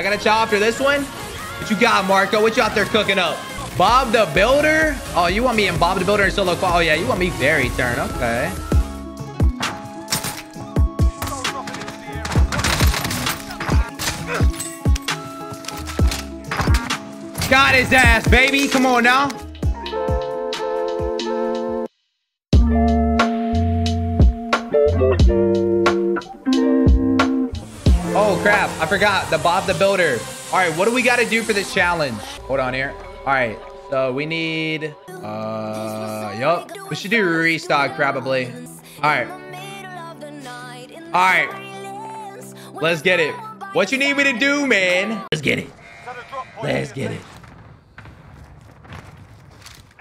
I got a chow after this one. What you got, Marco? What you out there cooking up? Bob the Builder? Oh, you want me in Bob the Builder and solo qual? Oh, yeah, you want me very turn. Okay. Got his ass, baby. Come on now. Oh, crap. I forgot the Bob the Builder. All right, what do we got to do for this challenge? Hold on here. All right, so we need... yup. We should do restock, probably. All right. All right. Let's get it. What you need me to do, man? Let's get it. Let's get it.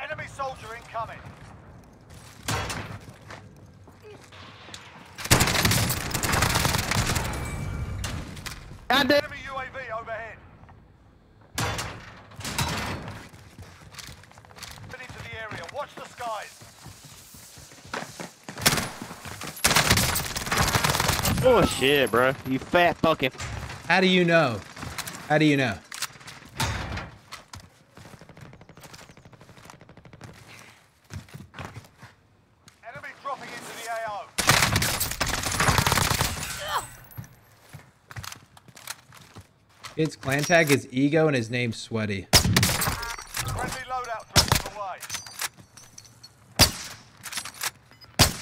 Enemy soldier incoming. Enemy UAV overhead. Get into the area. Watch the skies. Oh shit, bro! You fat fucking. How do you know? How do you know? His clan tag is Ego and his name's Sweaty. Friendly loadout threats away.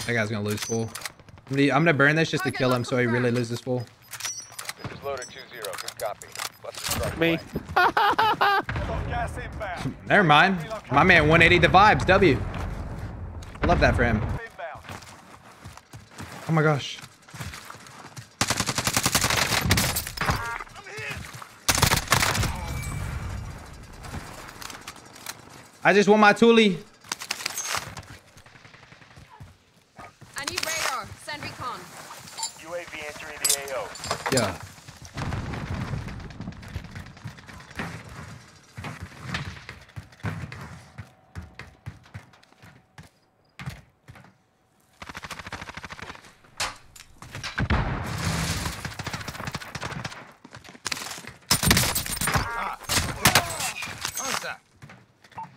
That guy's gonna lose full. I'm gonna burn this just to kill him so he really loses full. This is loader 2-0, good copy. Let's me. Never mind. My man 180 the vibes, W. I love that for him. Oh my gosh. I just want my Thule. I need radar. Send recon. UAV entering the AO. Yeah.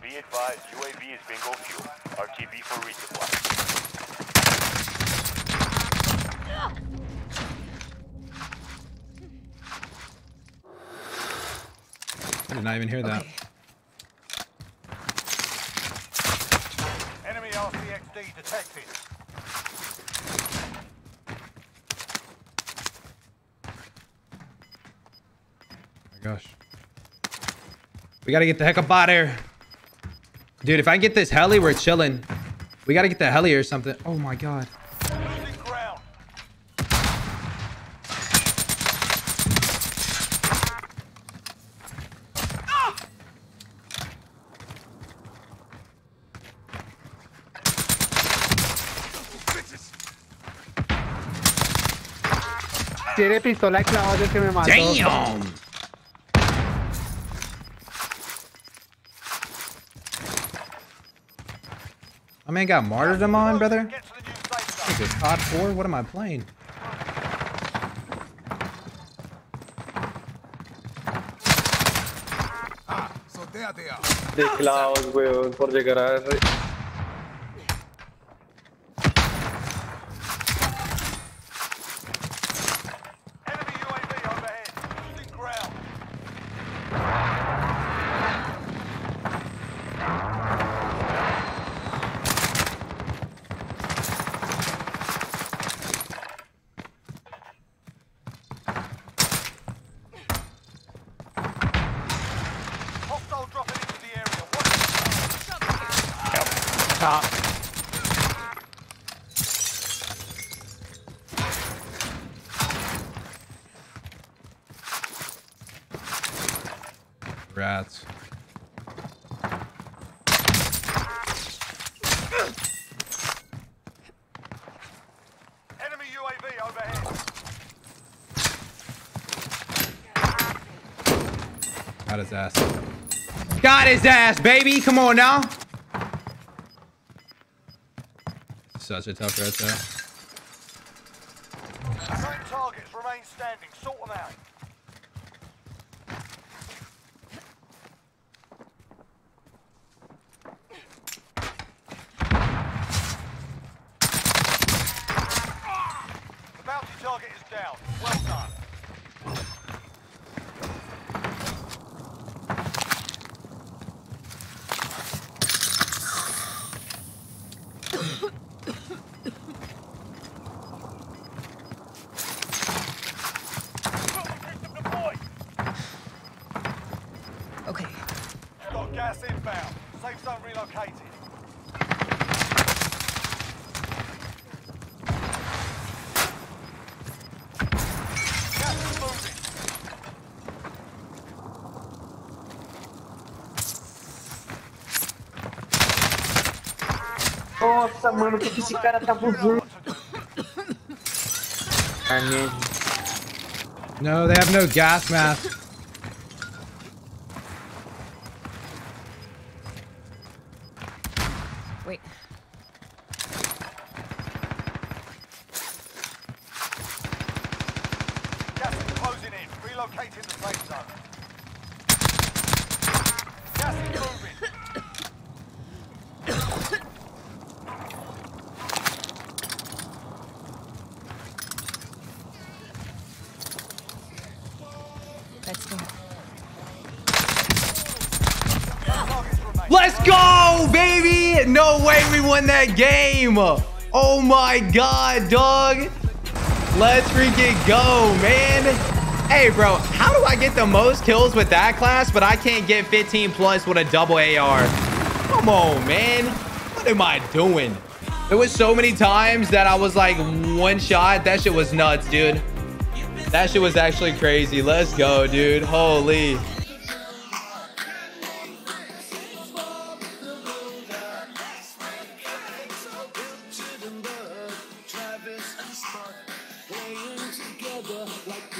Be advised, UAV is bingo fuel. RTV for resupply. I did not even hear that. Enemy RCXD detected. Oh my gosh. We gotta get the heck up out of here. Dude, if I get this heli, we're chilling. We gotta get the heli or something. Oh my god. Damn! My man got martyrdom on, brother. This is COD 4? What am I playing? So there they are. The clouds will for the garage. Enemy UAV overhead. Losing ground. Top. Rats. Enemy UAV overhead. Got his ass. Got his ass, baby. Come on now. Such a tough road there. Targets remain standing. Sort them out. Gas inbound. Safe zone relocated. Nossa, mano, por que esse cara tá bugando? No, they have no gas mask. Wait. Gas is closing in. Relocating the safe zone. Gas is moving. Let's go, baby! No way we won that game! Oh my god, dog! Let's freaking go, man! Hey, bro, how do I get the most kills with that class, but I can't get 15 plus with a double AR? Come on, man. What am I doing? There was so many times that I was like one shot. That shit was nuts, dude. That shit was actually crazy. Let's go, dude. Holy... Travis and Spark playing together like